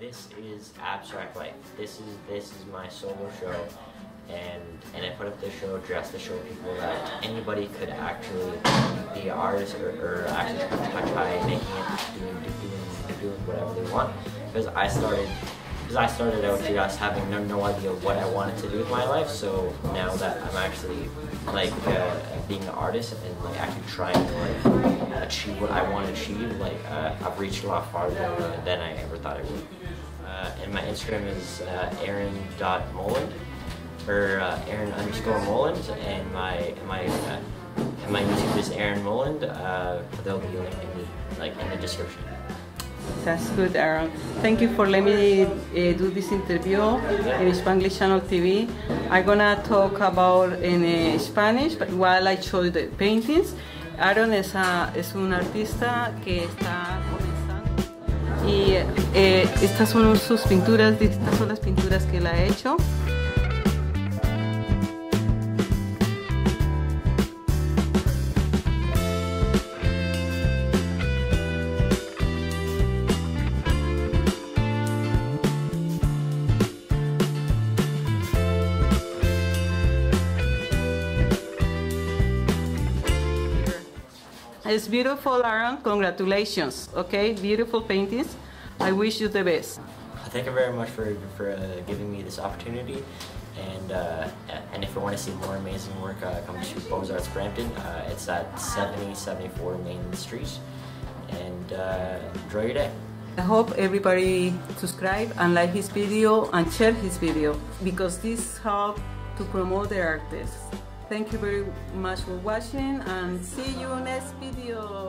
this is abstract life. This is my solo show, and I put up this show just to show people that anybody could actually be an artist or actually touch by making it, doing whatever they want. Because I started out just having no idea what I wanted to do with my life. So now that I'm actually like being an artist and like actually trying to like achieve what I want to achieve, like I've reached a lot farther than I ever thought I would. And my Instagram is Aaron.Mouland or Aaron_Mouland, and my YouTube is Aaron Mouland. They'll be linked in the description. That's good, Aaron. Thank you for letting me do this interview in Spanglish Channel TV. I'm gonna talk about in Spanish, but while I show you the paintings. Aaron es un artista que está comenzando y estas son sus pinturas, estas son las pinturas que él ha hecho. It's beautiful, Aaron. Congratulations. Okay, beautiful paintings. I wish you the best. Thank you very much for giving me this opportunity. And if you want to see more amazing work, come to Beaux Arts Brampton. It's at 7074 Main Street. And enjoy your day. I hope everybody subscribe and like his video and share his video, because this helps to promote the artists. Thank you very much for watching, and see you next video.